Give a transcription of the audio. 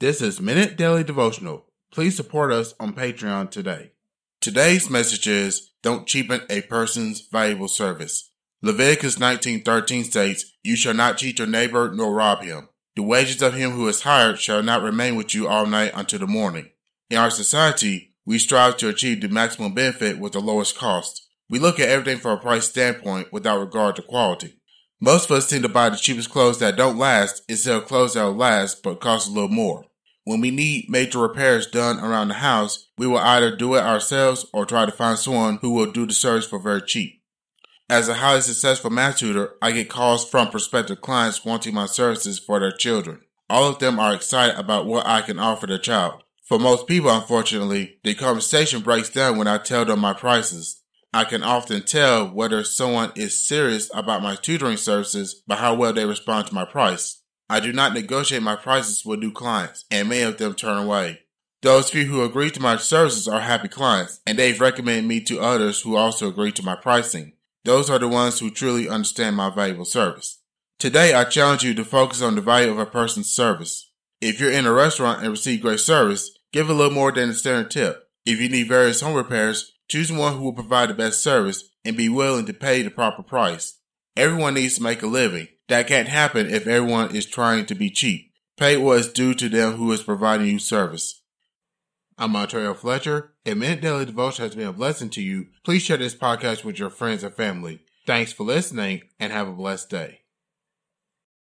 This is Minute Daily Devotional. Please support us on Patreon today. Today's message is, don't cheapen a person's valuable service. Leviticus 19:13 states, you shall not cheat your neighbor nor rob him. The wages of him who is hired shall not remain with you all night until the morning. In our society, we strive to achieve the maximum benefit with the lowest cost. We look at everything from a price standpoint without regard to quality. Most of us tend to buy the cheapest clothes that don't last instead of clothes that will last but cost a little more. When we need major repairs done around the house, we will either do it ourselves or try to find someone who will do the service for very cheap. As a highly successful math tutor, I get calls from prospective clients wanting my services for their children. All of them are excited about what I can offer their child. For most people, unfortunately, the conversation breaks down when I tell them my prices. I can often tell whether someone is serious about my tutoring services by how well they respond to my price. I do not negotiate my prices with new clients, and many of them turn away. Those few who agree to my services are happy clients, and they've recommended me to others who also agree to my pricing. Those are the ones who truly understand my valuable service. Today, I challenge you to focus on the value of a person's service. If you're in a restaurant and receive great service, give a little more than a standard tip. If you need various home repairs, choose one who will provide the best service and be willing to pay the proper price. Everyone needs to make a living. That can't happen if everyone is trying to be cheap. Pay what is due to them who is providing you service. I'm Montario Fletcher. If Minute Daily Devotion has been a blessing to you, please share this podcast with your friends and family. Thanks for listening and have a blessed day.